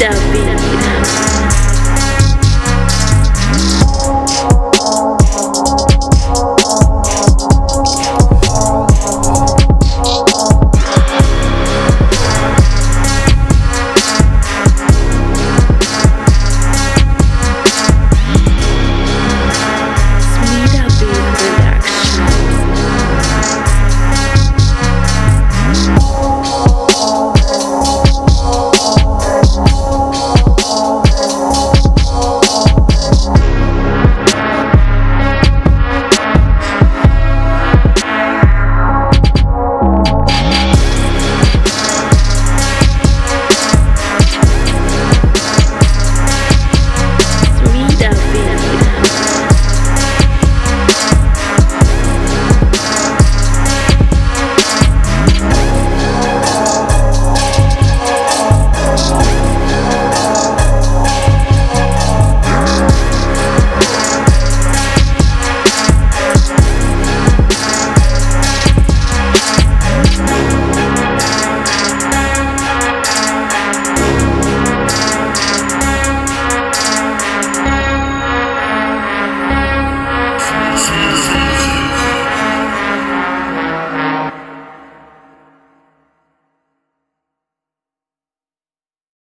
David.